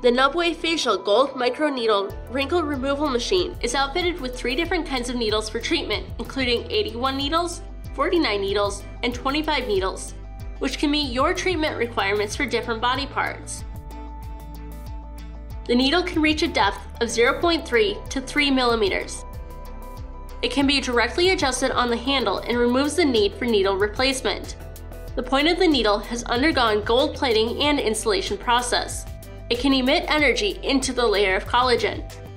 The Nubway Facial Gold Microneedle Wrinkle Removal Machine is outfitted with 3 different kinds of needles for treatment, including 81 needles, 49 needles, and 25 needles, which can meet your treatment requirements for different body parts. The needle can reach a depth of 0.3 to 3 millimeters. It can be directly adjusted on the handle and removes the need for needle replacement. The point of the needle has undergone gold plating and installation process. It can emit energy into the layer of collagen,